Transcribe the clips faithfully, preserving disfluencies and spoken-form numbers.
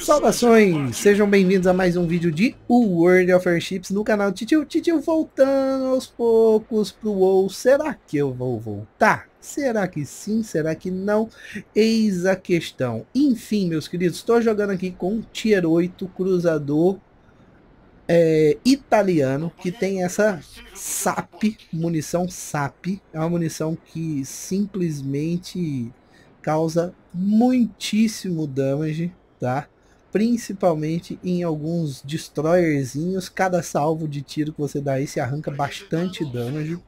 Salvações! Sejam bem-vindos a mais um vídeo de World of Warships no canal Titio. Titio voltando aos poucos pro WoW. Será que eu vou voltar? Será que sim? Será que não? Eis a questão. Enfim, meus queridos, estou jogando aqui com um Tier oito cruzador é, italiano que tem essa S A P, munição S A P. É uma munição que simplesmente causa muitíssimo damage, tá? Principalmente em alguns destroyerzinhos, cada salvo de tiro que você dá aí se arranca bastante damage.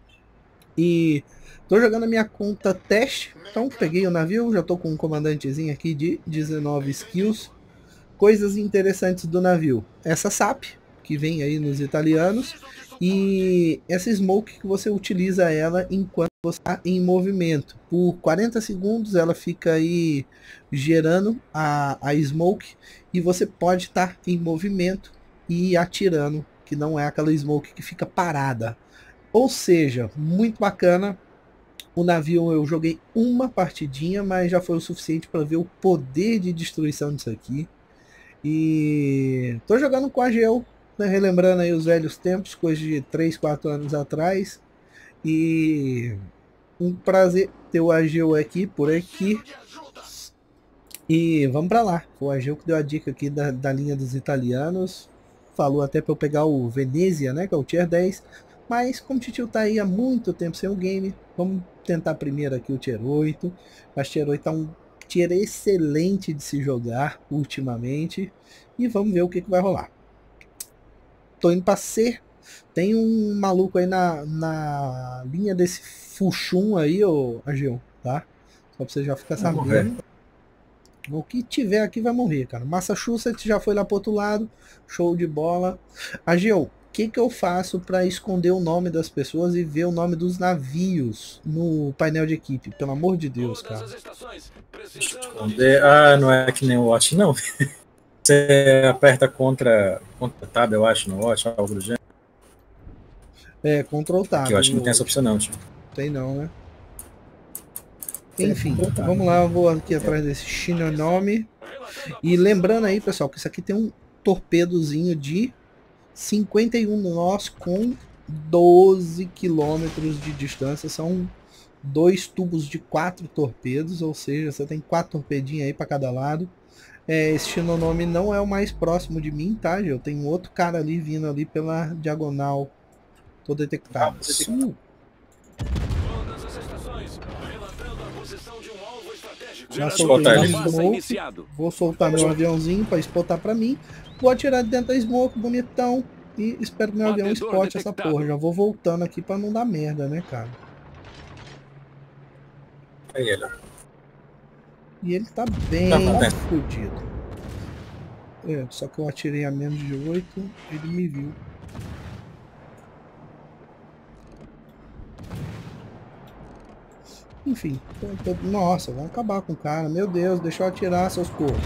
E tô jogando a minha conta teste, então peguei o navio, já tô com um comandantezinho aqui de dezenove skills. Coisas interessantes do navio: essa S A P que vem aí nos italianos e essa smoke que você utiliza ela enquanto você está em movimento. Por quarenta segundos ela fica aí gerando a, a smoke e você pode estar em movimento e atirando, que não é aquela smoke que fica parada. Ou seja, muito bacana. O navio eu joguei uma partidinha, mas já foi o suficiente para ver o poder de destruição disso aqui. E tô jogando com a Geo, né? Relembrando aí os velhos tempos, coisa de três, quatro anos atrás. E um prazer ter o Ageu aqui, por aqui. E vamos pra lá. O Ageu que deu a dica aqui da, da linha dos italianos. Falou até pra eu pegar o Venezia, né? Que é o Tier dez. Mas como o Titio tá aí há muito tempo sem o game, vamos tentar primeiro aqui o Tier oito. Mas Tier oito é um Tier excelente de se jogar ultimamente. E vamos ver o que, que vai rolar. Tô indo pra C. Tem um maluco aí na, na linha desse fuxum aí, ô Ageu, tá? Só pra você já ficar sabendo. O que tiver aqui vai morrer, cara. Massachusetts já foi lá pro outro lado. Show de bola. Ageu, o que que eu faço pra esconder o nome das pessoas e ver o nome dos navios no painel de equipe? Pelo amor de Deus, cara. Esconder... Ah, não é que nem o Watch, não. Você aperta contra... Contra Tab, eu acho, no Watch, algo do gênero. É, Ctrl Tab. Eu acho que não tem essa opção não, tipo. Tem não, né? Enfim, vamos lá, eu vou aqui atrás desse Shinonome. E lembrando aí, pessoal, que isso aqui tem um torpedozinho de cinquenta e um nós com doze quilômetros de distância. São dois tubos de quatro torpedos, ou seja, você tem quatro torpedinhos aí para cada lado. É, esse Shinonome não é o mais próximo de mim, tá? Eu tenho outro cara ali vindo ali pela diagonal. Tô detectado. Sim. Já soltei a smoke. Vou soltar meu aviãozinho para espotar para mim. Vou atirar de dentro da smoke, bonitão. E espero que meu avião espote essa porra. Já vou voltando aqui para não dar merda, né, cara? É ele. E ele tá bem fodido. É, só que eu atirei a menos de oito. Ele me viu. Enfim, tô, tô, nossa, vai acabar com o cara, meu Deus, deixa eu atirar, seus corpos.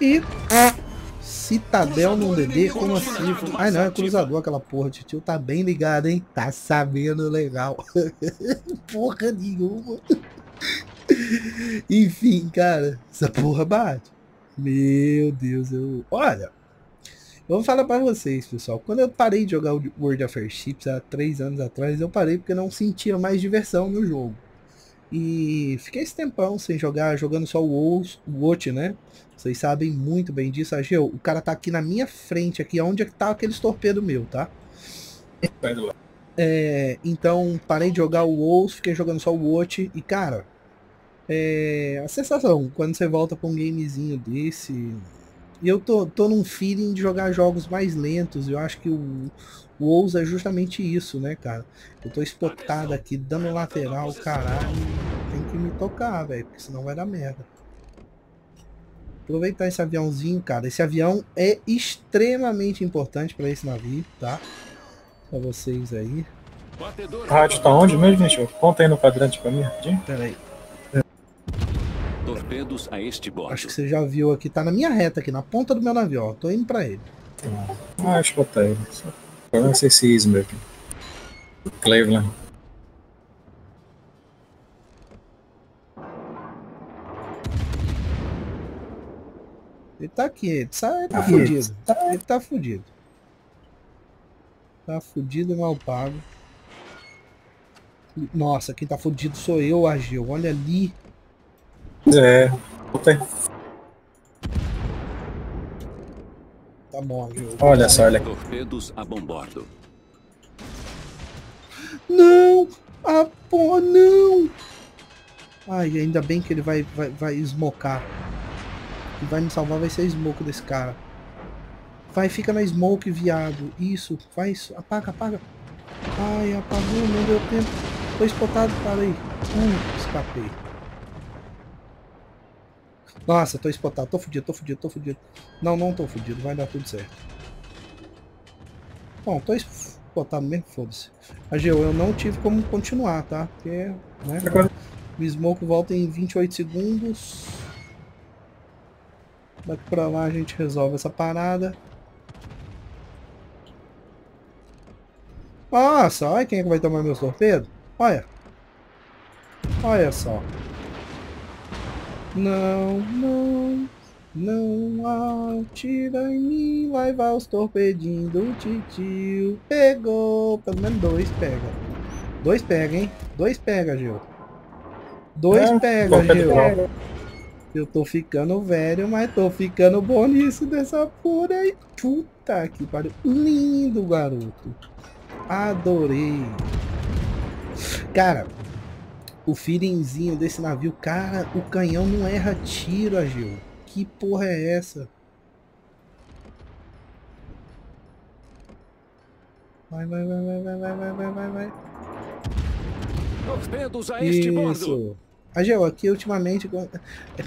E ah, Citadel no D D, como assim? Ai não, é cruzador aquela porra, Titio tá bem ligado, hein? Tá sabendo legal. Porra nenhuma. Enfim, cara, essa porra bate. Meu Deus, eu... Olha... Eu vou falar pra vocês, pessoal, quando eu parei de jogar o World of Warships há três anos atrás, eu parei porque não sentia mais diversão no jogo. E fiquei esse tempão sem jogar, jogando só o WoT, né? Vocês sabem muito bem disso. Ageu, o cara tá aqui na minha frente, aqui onde é que tá aqueles torpedos meu, tá? É, então, parei de jogar o WoT, fiquei jogando só o WoT, e cara, é, a sensação, quando você volta pra um gamezinho desse... E eu tô, tô num feeling de jogar jogos mais lentos. Eu acho que o, o WoW é justamente isso, né, cara? Eu tô espotado aqui, dando lateral, caralho. Tem que me tocar, velho, porque senão vai dar merda. Aproveitar esse aviãozinho, cara. Esse avião é extremamente importante pra esse navio, tá? Pra vocês aí. O rádio tá onde mesmo, gente? Conta aí no quadrante pra mim, rapidinho. Pera aí. Torpedos a este bordo. Acho que você já viu aqui, tá na minha reta aqui, na ponta do meu navio, ó. Tô indo pra ele. Ah, acho que eu tá ele. Eu não sei se é Nürnberg. Cleveland. Ele tá aqui, ele tá, ele tá ah, fudido. Tá. Ele tá fudido. Tá fudido, mal pago. Nossa, quem tá fudido sou eu, Agil. Olha ali. É, okay. Tá bom, Agil. Olha só, olha. Torpedos a bombordo. Não! Ah, pô, não! Ai, ainda bem que ele vai, vai, vai esmocar. Quem vai me salvar vai ser a smoke desse cara. Vai, fica na smoke, viado. Isso, faz. Apaga, apaga. Ai, apagou, não deu tempo. Foi espotado, parei. Hum, escapei. Nossa, tô espotado. Tô fudido, tô fudido, tô fudido. Não, não tô fudido. Vai dar tudo certo. Bom, tô espotado mesmo, foda-se. Ageu, eu não tive como continuar, tá? Porque, né? Agora... O smoke volta em vinte e oito segundos. Daqui pra lá a gente resolve essa parada. Nossa, olha quem é que vai tomar meus torpedos. Olha. Olha só. Não, não. Não atira em mim. Vai, vai os torpedinhos do titio. Pegou. Pelo menos dois pega. Dois pega, hein? Dois pega, Gil. Dois é, pega, Gil. Eu tô ficando velho, mas tô ficando bom nisso dessa porra aí. Puta que pariu. Lindo, garoto. Adorei. Cara, o feelingzinho desse navio. Cara, o canhão não erra tiro, Agil. Que porra é essa? Vai, vai, vai, vai, vai, vai, vai, vai, vai. Torpedos a este bordo. Ageu, aqui ultimamente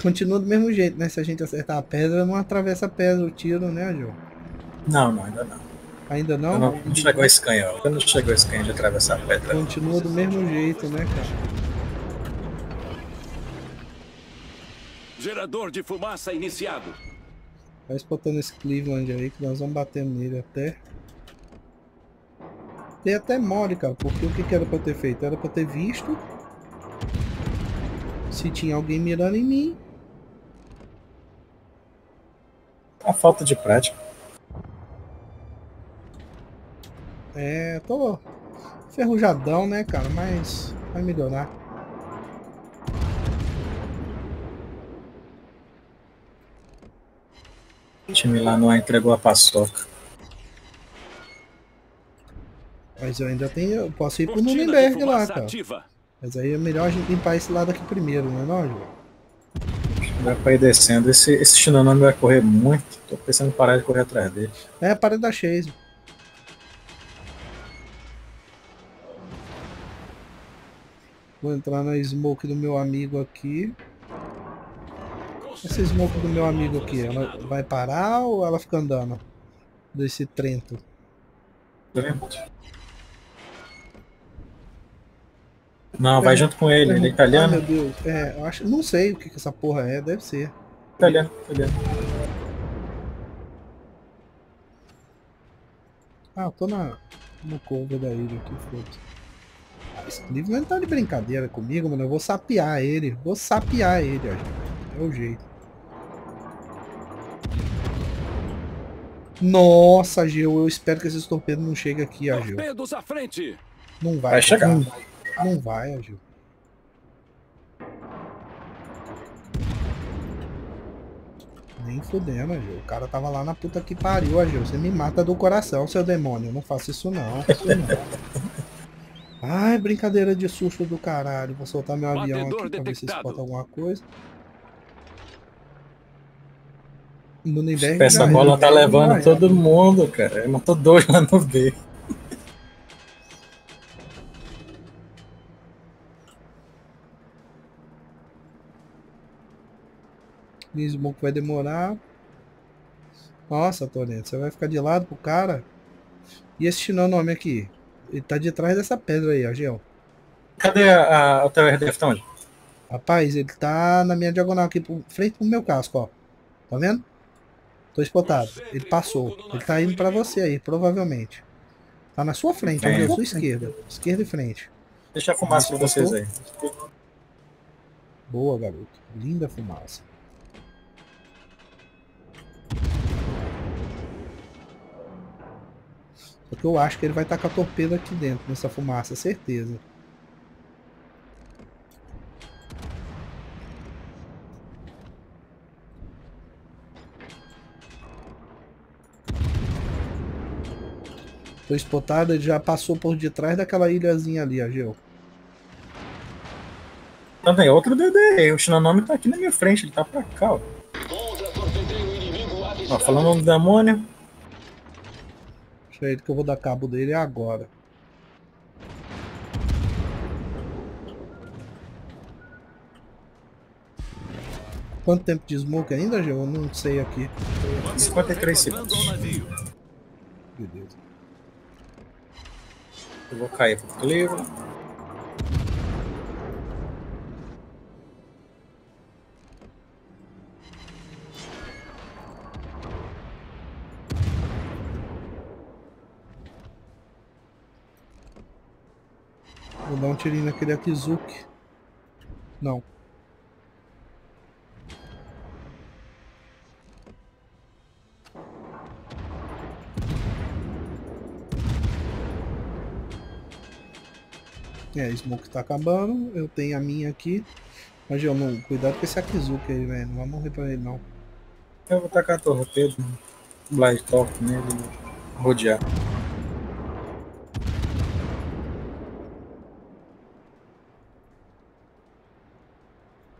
continua do mesmo jeito, né? Se a gente acertar a pedra, não atravessa a pedra o tiro, né, Ageu? Não, não, ainda não. Ainda não? Não, não chegou esse canhão. Quando chegou esse canhão de atravessar a pedra. Continua do mesmo jeito, né, cara? Gerador de fumaça iniciado. Vai espotando esse Cleveland aí que nós vamos bater nele até. Tem até mole, cara, porque o que, que era pra eu ter feito? Era pra eu ter visto se tinha alguém mirando em mim. A falta de prática. É, tô ferrujadão, né, cara, mas vai melhorar. O time lá não entregou a paçoca. Mas eu ainda tenho. Eu posso ir pro Nürnberg lá, cara. Ativa. Mas aí é melhor a gente limpar esse lado aqui primeiro, não é não, Ju? Vai pra ir descendo. Esse, esse Shinonome vai correr muito. Tô pensando em parar de correr atrás dele. É, para de dar chase. Vou entrar na smoke do meu amigo aqui. Essa smoke do meu amigo aqui, ela vai parar ou ela fica andando? Desse Trento. Trento. Não, vai junto com ele, ele é italiano. Ai, meu Deus, é, eu acho, não sei o que, que essa porra é, deve ser. Italiano, italiano. Ah, eu tô na, no cover da ilha aqui, foda-se. Ah, esse Cleveland tá de brincadeira comigo, mano, eu vou sapear ele, vou sapear ele, ó. É o jeito. Nossa, Gil, eu espero que esses torpedos não cheguem aqui, ó, Gil. Torpedos à frente! Não vai, vai chegar. Não vai. Não vai, Agil. Nem fudendo, Agil. O cara tava lá na puta que pariu, Agil. Você me mata do coração, seu demônio. Eu não faço isso não. Isso não. Ai, brincadeira de susto do caralho. Vou soltar meu avião aqui pra ver se espota alguma coisa. Essa bola tá levando todo mundo, cara. Eu matou dois lá no B. Smoke vai demorar. Nossa, Torento, você vai ficar de lado pro cara. E esse Shinonome aqui? Ele tá de trás dessa pedra aí, ó, Geo. Cadê a, a, o teu R D F? Tá onde? Rapaz, ele tá na minha diagonal aqui, pro, frente pro meu casco, ó. Tá vendo? Tô espotado. Ele passou. Ele tá indo pra você aí, provavelmente. Tá na sua frente, é. Ó, na sua esquerda. Esquerda e frente. Deixa a fumaça pra vocês aí. Boa, garoto. Linda fumaça. Porque eu acho que ele vai tacar torpedo aqui dentro, nessa fumaça, certeza. Tô espotado, ele já passou por detrás daquela ilhazinha ali, Ageu. Tá vendo? Outro D D, o Shinonome tá aqui na minha frente, ele tá pra cá, ó. Ó, falando do demônio. Deixa ele que eu vou dar cabo dele agora. Quanto tempo de smoke ainda, Ageu? Eu não sei aqui. cinquenta e três segundos. Beleza. Eu vou cair pro Cleveland. Vou dar um tirinho naquele Akizuki. Não. É, a smoke tá acabando, eu tenho a minha aqui. Mas eu não, cuidado com esse Akizuki aí, velho, não vai morrer pra ele não. Eu vou tacar a torpedo, blind top nele, rodear.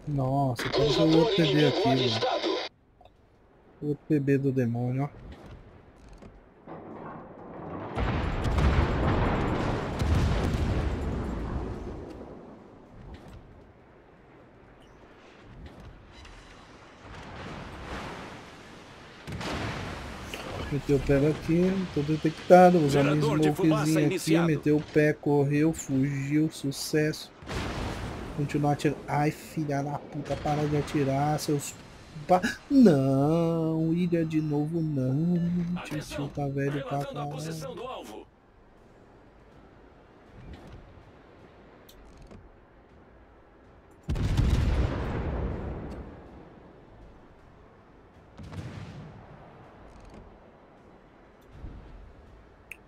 Nossa, tem o outro P B aqui, velho. O outro P B do demônio, ó. Meteu o pé aqui, tô detectado, usar minha smokezinha aqui, meteu o pé, correu, fugiu, sucesso. Continuar atirando. Ai, filha da puta, para de atirar, seus... Ba... Não, ilha de novo não, tio tá velho pra caralho.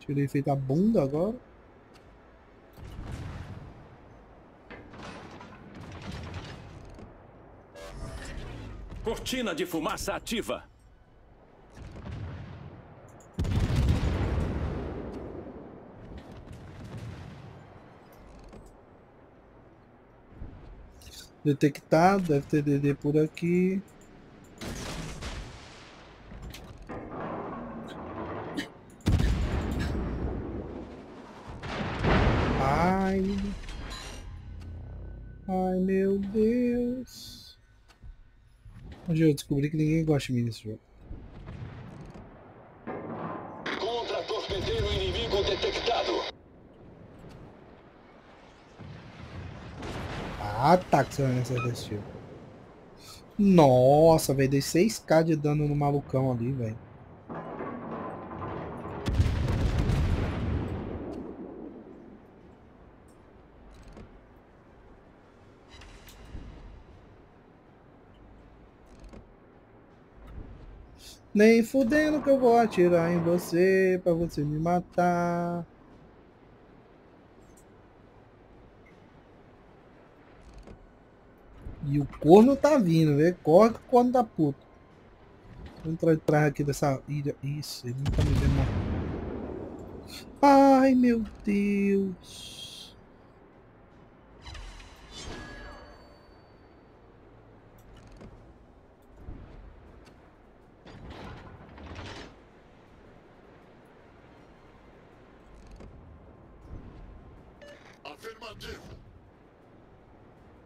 Tirei feito a bunda agora. Cortina de fumaça ativa. Detectado, deve ter D D por aqui. Ai meu Deus. Hoje eu descobri que ninguém gosta de mim nesse jogo. Contra torpedeiro inimigo detectado. Ah, tá que você vai me acertar esse tiro. Nossa, velho, dei seis mil de dano no malucão ali, velho. Nem fudendo que eu vou atirar em você pra você me matar. E o corno tá vindo, velho. Corre que o corno tá puto. Vou entrar atrás aqui dessa ilha. Isso, ele não tá me vendo mais. Ai meu Deus.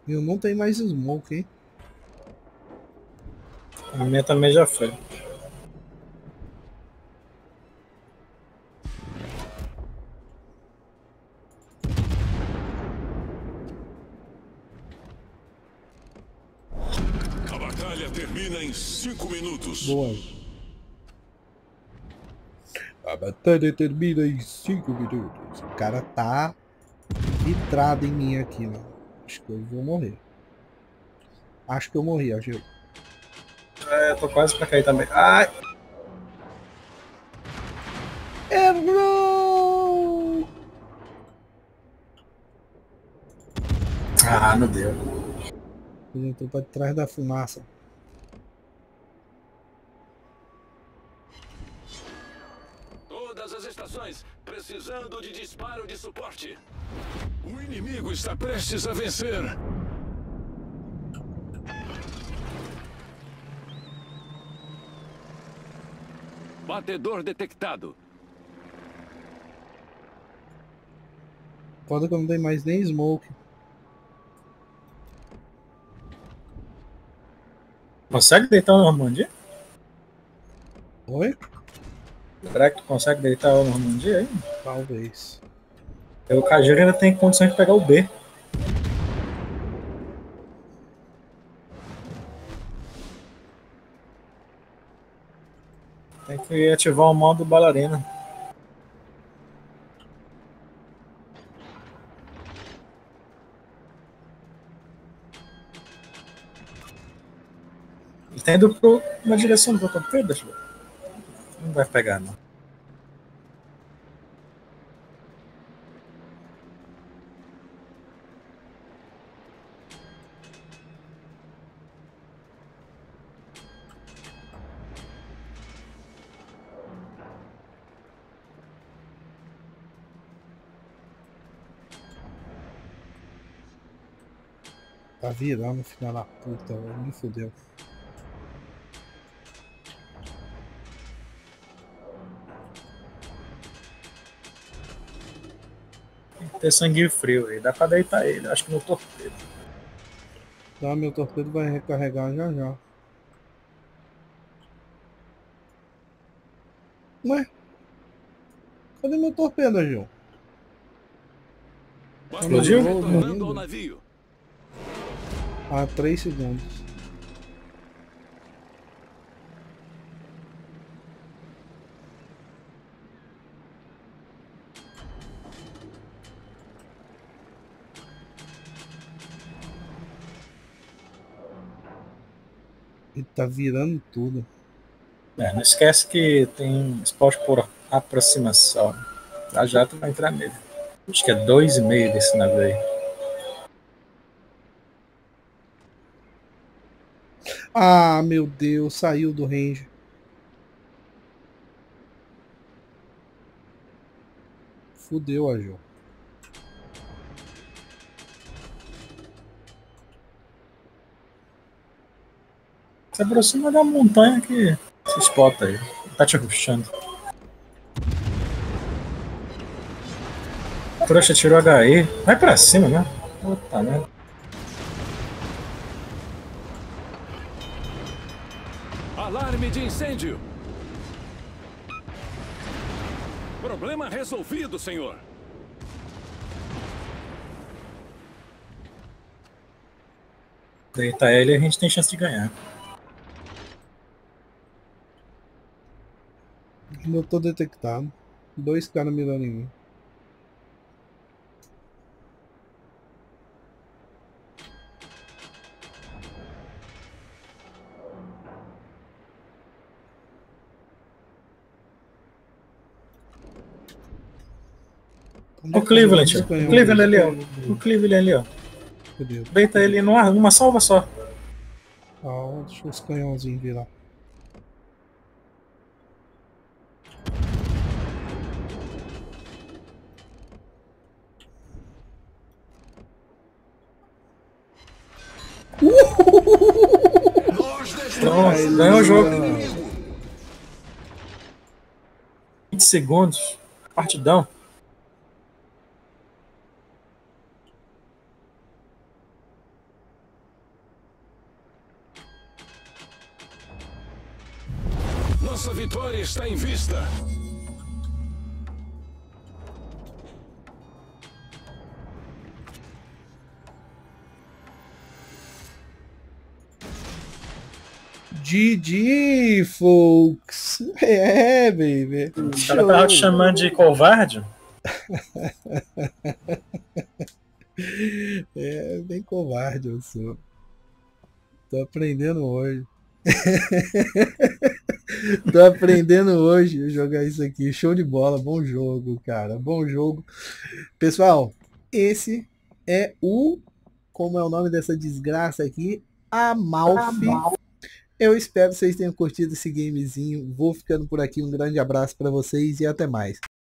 Eu não tenho mais smoke, hein? A minha também já foi. A batalha termina em cinco minutos. Boa. A batalha termina em cinco minutos. O cara tá vitrado em mim aqui, mano. Acho que eu vou morrer. Acho que eu morri, Ageu. É, eu tô quase pra cair também. Ai! Errou! Ah, meu Deus. Ele entrou pra trás da fumaça. Todas as estações precisando de disparo de suporte. O inimigo está prestes a vencer. Batedor detectado. Foda que eu não dei mais nem smoke. Consegue deitar o Normandie? Oi? Será que tu consegue deitar o Normandie aí? Talvez. O Cajero ainda tem condição de pegar o B. Tem que ativar o modo bailarina. Ele tá indo pro, na direção do canteiro, deixa eu ver. Não vai pegar, não. Tá virando no final da puta, velho. Me fodeu. Tem que ter sangue frio aí. Dá pra deitar ele. Acho que meu torpedo. Tá, meu torpedo vai recarregar já já. Ué? Cadê meu torpedo, Gil? Explodiu? Retornando ao navio. Há três segundos. Ele tá virando tudo. É, não esquece que tem esporte por aproximação. A jato vai entrar nele. Acho que é dois e meio desse navio aí. Ah, meu Deus, saiu do range. Fudeu, Ajo. Se aproxima da montanha que se espota aí. Tá te arruxando. A trouxa tirou H E. Vai pra cima, né? Puta merda. Alarme de incêndio. Problema resolvido, senhor. Deita ele e a gente tem chance de ganhar. Não tô detectado. Dois caras mirando em mim. O Cleveland, o Cleveland ali, ó. O Cleveland ali, ó. Deita ele numa uma salva só. Ah, deixa os canhãozinhos virar. Pronto, ganhou o jogo. vinte segundos. Partidão. Nossa vitória está em vista. G G, folks. É, baby. O cara tava te chamando de covarde? É, bem covarde eu sou. Tô aprendendo hoje. Tô aprendendo hoje a jogar isso aqui. Show de bola, bom jogo, cara. Bom jogo. Pessoal, esse é o como é o nome dessa desgraça aqui, Amalfi. Amalfi. Eu espero que vocês tenham curtido esse gamezinho. Vou ficando por aqui. Um grande abraço para vocês e até mais.